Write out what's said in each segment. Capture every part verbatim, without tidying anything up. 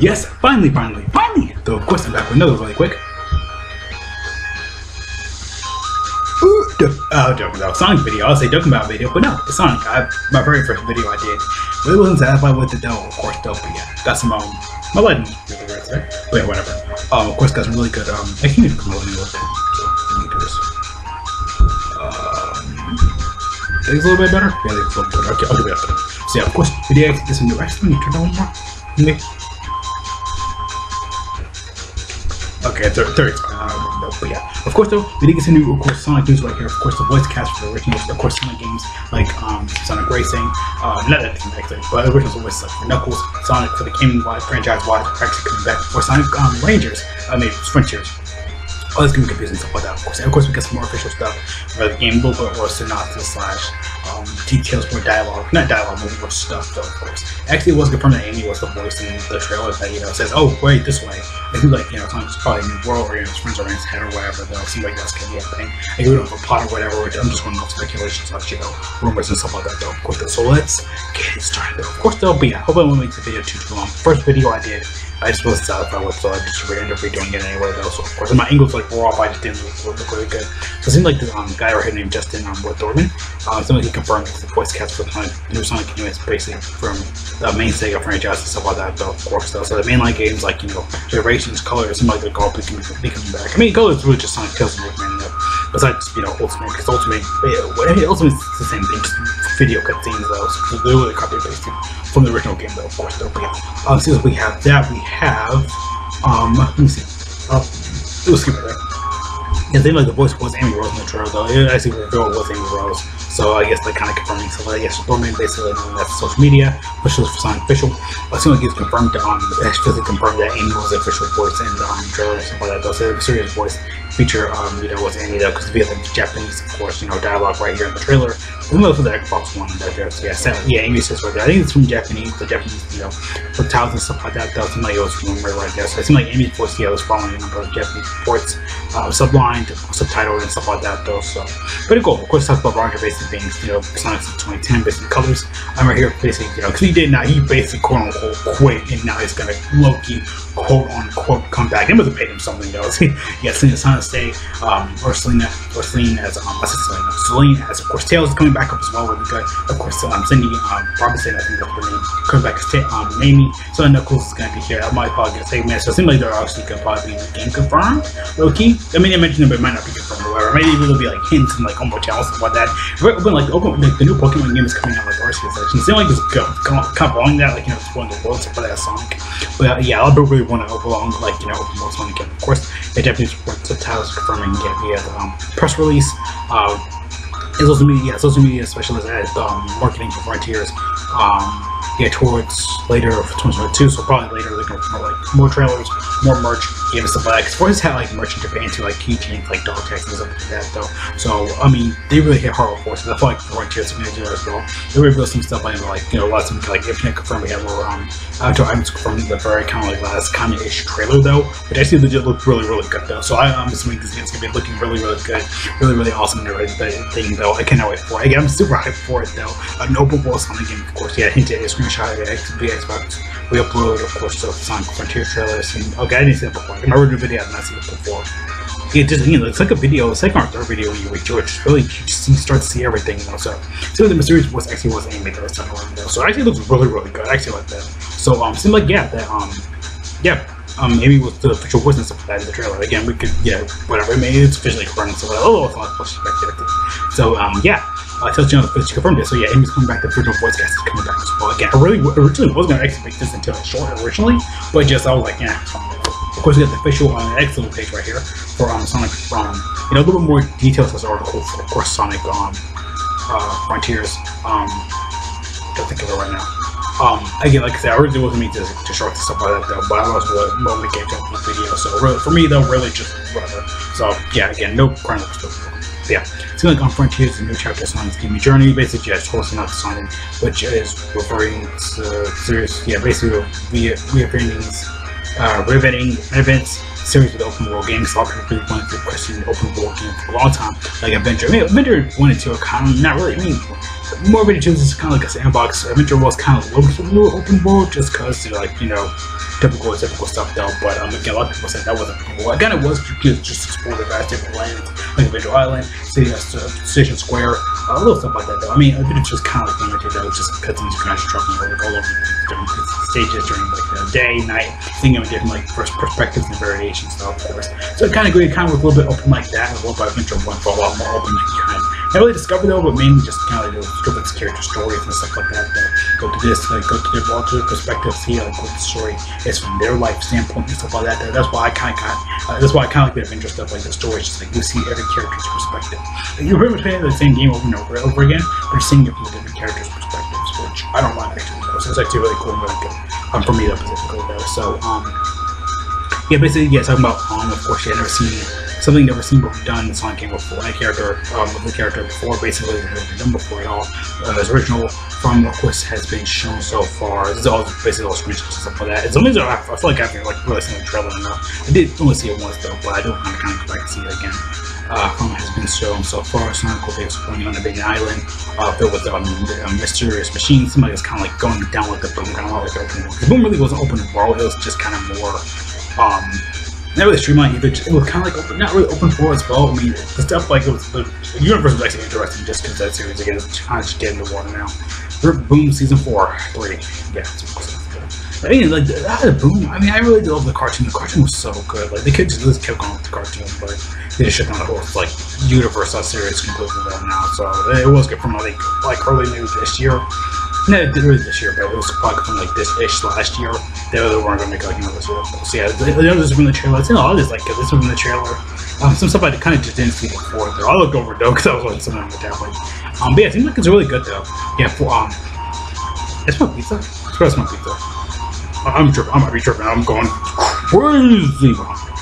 Yes, finally, finally, finally! Though, of course, I'm back with another really quick. Ooh, uh, joking about Sonic video. I'll say joking about video, but no, the Sonic. I, my very first video I did, but it wasn't satisfied with it though. Of course, though, but yeah, got some um, my lighting really good, right? But yeah, whatever. Um, of course, got some really good um, I can't even come over here with it. Things a little bit better. Yeah, things a little bit better. Okay, I'll do better. So yeah, of course, video exit this new actually turn on more. Maybe. Okay, third, third, uh, no, but yeah. Of course, though, we did get some new, of course, Sonic news right here. Of course, the voice cast for the originals, of course, Sonic games like um, Sonic Racing, uh, not that actually, but the originals voice like for Knuckles, Sonic for the Game wide franchise wide, actually coming back, or Sonic um, Rangers, I mean Frontiers. All this game confusing stuff like that, of course. And of course, we got some more official stuff for the game, little bit or synopsis slash um, details for dialogue, not dialogue, but more stuff, though, of course. Actually, it was confirmed that Amy was the voice in the trailers that, you know, says, oh, wait, this way. It seems like, you know, Sonic's probably in the world or his friends are in his head or whatever, though. It seems like that's gonna be a thing. And you don't have a plot or whatever, I'm just going to make speculations, like, you know, rumors and stuff like that, though, of course. Though. So let's get started, though. Of course, though, but yeah, hopefully I won't make the video too, too long. First video I did, I just wasn't satisfied with, so I just ended up redoing it anyway, though. So, of course, and my English, like, wore off, I just didn't look, look really good. So it seemed like the um, guy right here named Justin um, Thorman, uh, it seemed like he confirmed the voice cast for the new Sonic games, basically from the main Sega franchise and stuff like that, though, of course, though. So the mainline games, like, you know, Generation Colors, seem like they're all be coming back. I mean, Colors really just Sonic Tails and Eggman, though. Besides, you know, Ultimate, because Ultimate, yeah, I mean, Ultimate's the same thing, just video cutscenes, though. So they're literally copy pasted from the original game, though, of course, though. But yeah, um, since we have that, we have, um, let me see. Uh, it was skip it, right? Yeah, it seemed like the voice was Amy Rose in the trailer, though. It actually revealed it was Amy Rose. So I guess they're kind of confirming stuff like that. Yes, Thorman basically on that social media, which is for Sonic Official. As soon as he's confirmed, um, actually confirmed that Amy was the official voice in the um, trailer and stuff like that. Though, so the serious voice feature, um, you know, was Amy though, because we have the Japanese, of course, you know, dialogue right here in the trailer. And those are the Xbox One right there. So yeah, sadly, yeah, Amy's just right there. I think it's from Japanese, the Japanese, you know, for tiles and stuff like that. That seemed like it was rumored right there. So it seemed like Amy's voice, yeah, was following a number of Japanese reports, uh, sublined, subtitled, and stuff like that, though. So pretty cool. Of course, talk about Roger basically. Things, you know, Sonic's twenty ten, basically Colors. I'm right here basically, you know, because he did not, he basically quote unquote quit, and now he's gonna low-key quote unquote come back. It must have paid him something though. Yeah, Selena Sonic stay, um, or Selena, or Selene as, um, I said Selena, Selene as, of course, Tails is coming back up as well, really good. Of course, um, Cindy, um, Robinson, I think that's her name, coming back as um, Amy. So Knuckles is gonna be here. I might probably get a segment. So it seems like they're actually gonna probably be game confirmed, low-key. I mean, I mentioned it, but it might not be confirmed or whatever. Maybe it'll be like hints and like homework channels and stuff like that. Open, like, open, like the new Pokemon game is coming out like Arceus. It seems like it's kind of along that, like, you know, it's one of the worlds for that Sonic. But uh, yeah, I don't really want to overlong, like, you know, open world Sonic game. Of course, it definitely supports the titles confirming it via the um, press release. Uh, and social media, yeah, social media specialist at um, marketing for Frontiers. Um, yeah, towards later for twenty twenty-two, so probably later they're gonna promote like more trailers, more merch, give us a black. Because Forces had like merch in Japan too, like keychains, like dog tags and stuff like that though. So I mean, they really hit hard with Forces. I feel like Frontiers are gonna do that as well. They revealed some stuff like, like you know, lots of like Infinite confirmed we have more um outdoor items confirmed the very kind of like last kind of ish trailer though, which actually legit looked really really good though. So I, I'm assuming this game's gonna be looking really really good, really really awesome and everything thing though. I cannot wait for it. Again, I'm super hyped for it though. An open world Sonic game, of course. Yeah, I hinted at a shot at Xbox. We upload, of course, the Sonic Frontiers trailers. And, okay, I didn't see that before. In my original video, I've not seen it before. It just, you know, it's like a video, it's like our third video when you read George. It's really cute. You start to see everything, you know. So, so the mysterious voice actually was animated or something around there. So, it actually looks really, really good. I actually like that. So, um, seemed like, yeah, that, um, yeah. Um, maybe with the official voice and stuff like that in the trailer. Again, we could, yeah, whatever. Maybe it's officially confirmed. So, like, oh, it's not perspective. So, um, yeah. I told you on the first confirmed it, so yeah, Amy's coming back, the original voice cast is coming back as well. Again, I really originally wasn't going to expect this until it's short originally, but just I was like, yeah, it's fine. Of course, we got the official on um, the excellent page right here for um, Sonic, um, you know, a little bit more details as article for, of course, Sonic um, uh, Frontiers. Um, I can't think of it right now. Um, again, like I said, I originally wasn't meant to, to short this stuff like that, though, but I was really well, we came to the video, so really, for me, though, really just whatever. So, yeah, again, no chronological stuff. Yeah, it's like on Frontiers, a new chapter of Sonic's Game Journey, basically, yeah, it's hosting out to Sonic, which is referring to serious, yeah, basically, re reappearings, uh, riveting events, series with open world games. A lot of people really wanted to question open world games for a long time, like Adventure. I mean, Adventure one and two are kind of not really, I mean, more miniatures is kind of like a sandbox. Adventure World's kind of loaded with a little open world just because they're like, you know, typical typical stuff though. But um, again, a lot of people said that wasn't cool. Again, it was because just explore the vast different lands, like Adventure Island, City, uh, Station Square, a uh, little stuff like that though. I mean, it's just kind of like miniature though, just because these guys are trucking all over different stages during like the day, night, seeing them in different like first perspectives and variations though, of course. So it kind of great, kind of was a little bit open like that, and a little bit Adventure World for a lot more open like kind. Not really discovered though, but mainly just kind of like discovered its character stories and stuff like that. Though. Go to this, like go to their alternate perspective, see how like, what the story is from their life standpoint and stuff like that. Though. That's why I kind of, uh, that's why I kind of like the adventure stuff, like the stories, just like you see every character's perspective. Like, you're pretty much playing the same game over and over, over again, but you're seeing it from the different characters' perspectives, which I don't mind actually. Though. So it's actually really cool and really good. Um, for me, that specifically though. So um, yeah, basically yeah, talking about um, of course, yeah, never seen. Something never seen before done in Sonic game before, a character um, with a character before, basically never done before at all. Uh, his original from of course has been shown so far. This is all basically all screenshots and stuff like that. It's amazing. I feel like I've been like really seeing the trailer enough. I did only see it once though, but I do kind of kind of like to see it again. Uh, from has been shown so far. Sonic will be exploring on a big island uh, filled with um, a mysterious machine. Somebody is kind of like going down with the boom, kind of like open world. The boom really wasn't open world. It was just kind of more. Um, Not really streamlined either, it was kind of like open, not really open for as well. I mean, the stuff like it was, the universe was actually interesting just because that series again is kind of just getting into water now. Rip Boom Season four, three. Yeah, it's cool. I mean, like, that had a boom. I mean, I really did love the cartoon. The cartoon was so good. Like, the kids just kept going with the cartoon, but they just shut down the whole, like, universe that series completely though now. So, it was good from, like, like early news this year. No, it didn't really this year, but it was probably from like this-ish last year. They weren't going to make like another series. So yeah, that was from the trailer. I think all this like this was from the trailer. Um, some stuff I kind of just didn't see before. Though. I looked over though because I was watching something on the tablet. Um, but yeah, it seems like it's really good though. Yeah, for um, it's my pizza. It's my pizza. I'm tripping. I'm already tripping. I'm going crazy.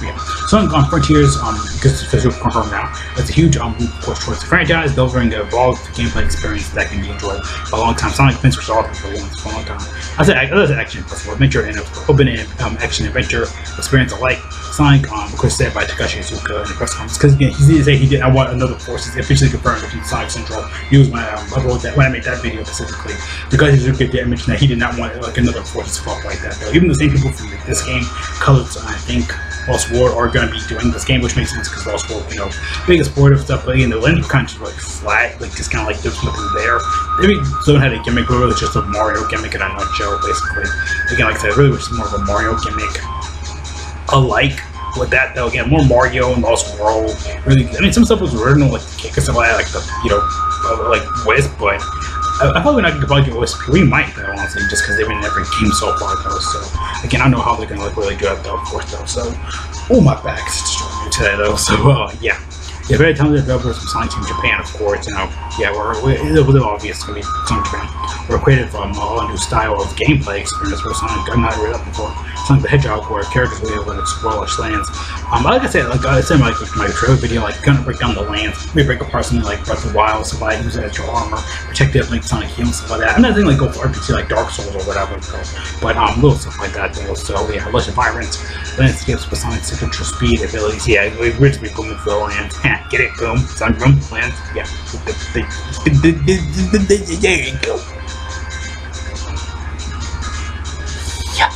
Yeah. Sonic um, Frontiers, um, because it's officially confirmed now, it's a huge um, push towards the franchise, delivering an evolved gameplay experience that can be enjoyed for a long time. Sonic fans were solid for a long time. I said action, adventure, and open um, action adventure experience alike. Sonic, um, of course, said by Takashi Iizuka in the press conference, because yeah, he did say he did. I want another Forces officially confirmed between Sonic Central. He was my um, I wrote that when I made that video specifically. Takashi Iizuka did mention that he did not want like another Forces flop like that. Though. Even the same people from like, this game, Colors, I think, Lost World are going to be doing this game, which makes sense because Lost World, you know, big explorative stuff, but again, the land was kind of just like flat, like just kind of like there's nothing there. Maybe someone had a gimmick, but really it's just a Mario gimmick and a nutshell, basically. Again, like I said, it really was just more of a Mario gimmick alike. With that though, again, more Mario and Lost World. Really, I mean, some stuff was original, like the kick and stuff like that, like the, you know, like Wisp, but. I, I probably not gonna probably do Whisper. We might though, honestly, just because they've been in every game so far though. So again, I don't know how they're gonna like really do that though, of course though. So oh my back's destroying me today though. So uh, yeah, yeah, very talented developers from Sonic Team Japan, of course. You know, yeah, we're, we're it's a little obvious to me Sonic Japan. We're created from a whole new style of gameplay experience for Sonic. I'm not really up before Sonic the Hedgehog, where characters will be able to explore lush lands. Um, like I said, like I said, my my trailer video, like kind of break down the lands, maybe break apart something like Breath of the Wild, somebody use it as your armor, protect it, like Sonic heal and stuff like that. I'm not saying like go for R P G like Dark Souls or whatever, but um, little stuff like that though. So yeah, lush environments, landscapes with Sonic's signature speed abilities. Yeah, we we're just be booming for the lands. Get it? Boom. Sonic Boom lands. Yeah. There you go. Yup.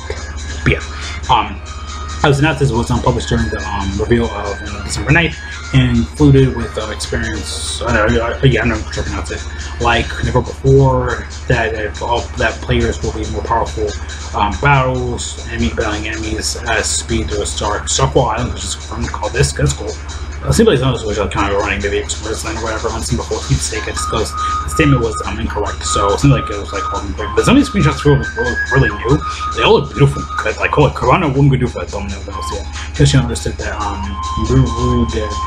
Yeah. Um. I was announced as it was unpublished during the um, reveal of um, December ninth, and included with uh, experience, I don't know, I, yeah, I don't know how to pronounce it, like never before, that uh, all, that players will be more powerful um, battles, enemy battling enemies, uh, speed through a star, Starcoil Island, which is fun to call this, because it's cool. It seems like Sonic was kind of running maybe Express Land or whatever on some before he'd say it because the statement was um, incorrect, so it seemed like it was like holding break. But some of these screenshots were really, really new. They all look beautiful because like holy Corona wouldn't go do for that thumbnail though, so yeah. Because she understood that um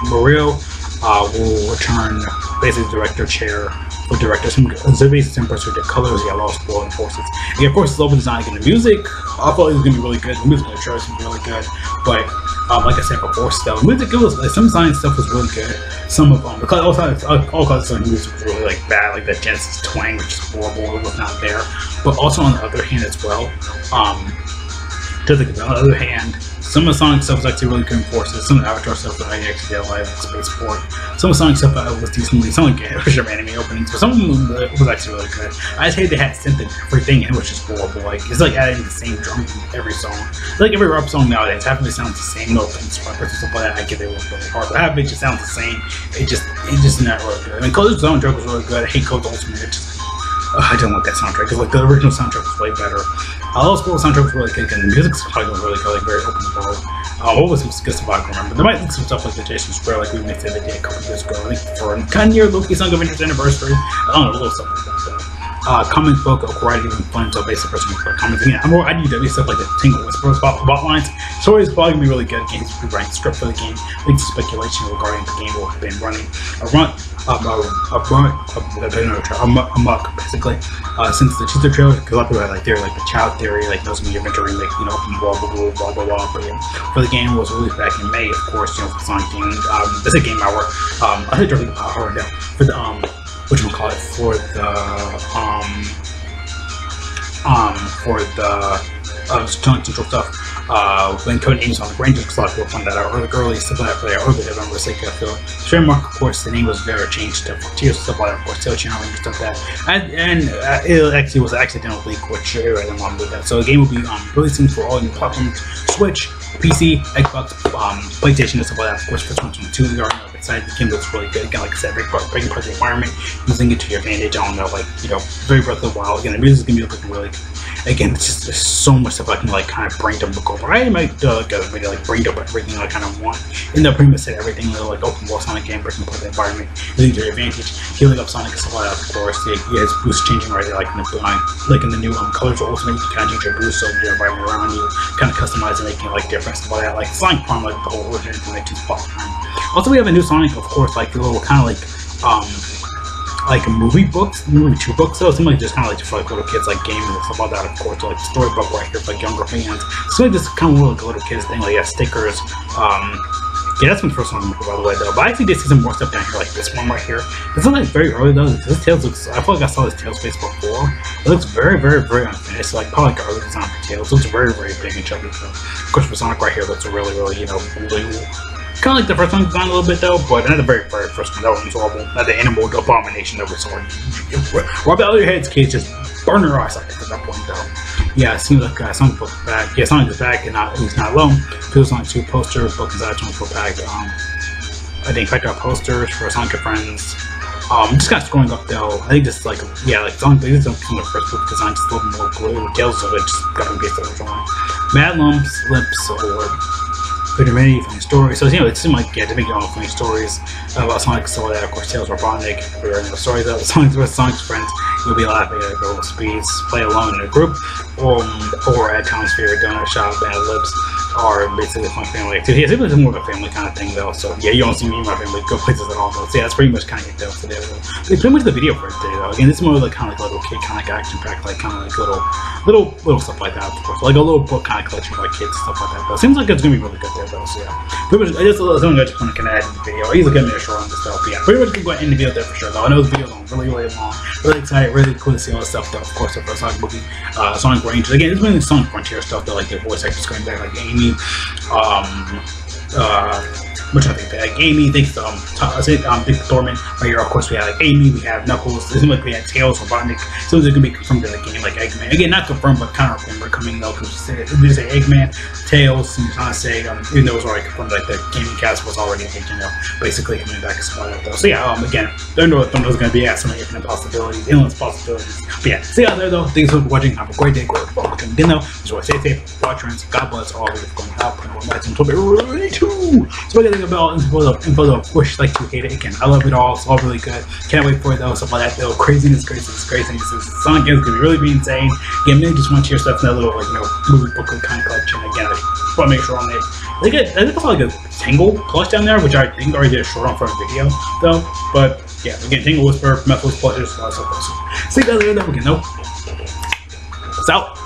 Mario uh will return basically director chair for director some surveys some pursuit of colors, yeah, Lost World and Forces. Yeah, of course it's open design again. The music I thought it was gonna be really good, the music in the trailer is gonna be really good, but Um, like I said before, still music it was like some science stuff was really good. Some of um, because all kinds all kinds of music was really like bad, like that Genesis twang, which is horrible. It was not there. But also on the other hand as well, um, to the, on the other hand, Some of the Sonic stuff was actually really good in Forces. Some of the Avatar stuff that I actually did live at Spaceport. Some of the Sonic stuff that was decently, some of the original anime openings, but some of them was actually really good. I just hate they had synth and everything, and it was just horrible. Like, it's like adding the same drum in every song. It's like every rap song nowadays, half of it sounds the same. No offense, but for stuff like that, I get they work really hard, but half of it just sounds the same. It just, it's just not really good. I mean, Colors Soundtrack was really good. I hate Colors Ultimate. It just, Uh, I don't like that soundtrack, because like the original soundtrack was way better. Uh, Lost World soundtrack was really good, and the music probably was really good, like very open world. Uh, what was it was good stuff I can remember. There might be some stuff like the Station Square, like we mixed it a day a couple years ago, I think for kind of near Loki's Sonic Adventure's anniversary. I don't know, a little stuff like that. So. Uh, comic book, a variety of fun, so basically person who put comics. Yeah, I'm more I D W stuff like the Tangle, Whisper, spot, spot lines. Stories probably gonna be really good. Games will be writing script for the game, leads to speculation regarding the game will have been running a run, a run, a run, a muck, basically. Uh, since the teaser trailer, because a lot of people had like theory, like the child theory, like those media mentoring, like, you know, open blah, blah, blah, blah, blah, blah, but, you know, for the game was released back in May, of course, you know, for Sonic Team. Um, that's a game hour. Um, I think during hour now, for the, um, whatchamacallit, for the, um, um, for the, uh, Sonic Central stuff, uh, when code names on the Rangers, because a lot of people found that out early, early stuff like that for their early November Sega film. Trademark, of course, the name was very changed to Frontiers, stuff like that, of course, Tails Channel Rangers, stuff like that. And, and uh, it actually was an accidental leak, which I didn't want to do that. So the game will be, um, releasing for all new platforms, Switch, P C, Xbox, um, PlayStation, and stuff like that, of course, for twenty twenty-two. We already know it's excited. The game looks really good. Again, like I said, breaking part, breaking part of the environment, using it to your advantage. I don't know, like, you know, very Breath of the Wild. Again, the music is going to be looking really good. Again, it's just there's so much stuff I can, like, kind of brain dump look over. I might, uh, like, maybe, like, brain dump everything I kind of want. And they'll pretty much set everything, they'll, like, open world Sonic game, breaking part of the environment, using it to your advantage, healing up Sonic, and stuff like that, of course. Yeah, his boost changing right there, like, in the, um, like, in the new, um, Colors Ultimate, you can kind of change your boost over your environment around you, kind of customize and making, like, different. About that, like Sonic Prime, like the whole origin from like two spots. Also, we have a new Sonic, of course, like the little kind of like, um, like movie books, movie two books. So it's something like just kind of like for like little kids, like games and stuff like that. Of course, so, like the storybook right here for like younger fans. So like this kind of little like, little kids thing, like yeah, stickers. Um, yeah, that's my first one, by the way, though. But I actually did see some more stuff down here, like this one right here. This is like very early though. This Tails looks. I feel like I saw this Tails face before. It looks very, very, very unfinished. Like probably like early design for Tails. It looks very, very big and chubby. So, of course, for Sonic right here looks really, really, you know, blue. Kind of like the first one design a little bit though, but not the very, very first one. That one was horrible. Not the animal abomination that we saw. Rob the other head's kids just burn their eyes out at that point though. Yeah, it seems like uh, Sonic was back. Yeah, Sonic is back and not, he's not alone. Feels like two posters, book inside twenty-four pack. Um, I think I got posters for Sonic Friends. Um, just kind of scrolling up though. I think this is like, yeah, like Sonic, this is from the first book because I'm just a little more glue. Tails of it just got to get the original one. Mad Lumps, Lips, or Pretty funny stories. So, you know, it seemed like, yeah, to make your own funny stories about Sonic. So, that, of course, Tails, Robotnik, we were in the stories about Sonic's with Sonic's friends. You'll be laughing at girl speeds, play alone in a group, or, or at Atmosphere, Donut Shop, Bad Lips, are basically my family activity. Yeah, it's more of a family kind of thing, though. So, yeah, you don't see me and my family go places at all, though. So, yeah, that's pretty much kind of it, though, today. It's pretty much the video for today, though. Again, it's more like kind of like little kid kind of like action pack, like kind of like little, little, little stuff like that, of course. Like a little book kind of collection for like kids, stuff like that, though. Seems like it's gonna be really good there. Though, so yeah, pretty much, I just, something I just want to kind of add to the video. He's looking at me short on this stuff, but yeah, pretty much going to end the video there for sure, though. I know this video's on really, really long, really excited, really cool to see all this stuff, though, of course, for Sonic Boogie, uh, Sonic Rangers. Again, it's mainly Sonic Frontier stuff, though, like the voice actors going back, like Amy, um, uh, which I think they like Amy, thanks um, I said, um, thanks to Thorman. Right here, of course, we have like Amy, we have Knuckles, it seems like we had Tails, Robotnik, so it's gonna be confirmed in the game, like Eggman. Again, not confirmed, but kind of remember coming though, because we just say Eggman, Tails, and Sonic, um, even though it was already confirmed, like the gaming cast was already, like, you know, basically coming back as well, though. So yeah, um, again, don't know what Thumbnail's gonna be at, so many different possibilities, endless possibilities. But yeah, see you out there though, thanks for watching, have a great day, great welcome dinner, enjoy, stay safe, watch friends, God bless all of you for going out, and we'll match until we're too. So again, about info though, push like you hate it again. I love it all, it's all really good. Can't wait for it though, stuff like that though. Craziness, craziness, craziness. This Sonic game is gonna be really be insane. Again, maybe just want to hear stuff in that little like you know movie booklet kind of collection. Again, I just want to make sure on it. I think I think it's like a Tangle plush down there, which I think already did a short on for a video though. But yeah, again, Tangle Whisper, Metals, plushes, lots of stuff. See you guys later though. Again, though. It's out.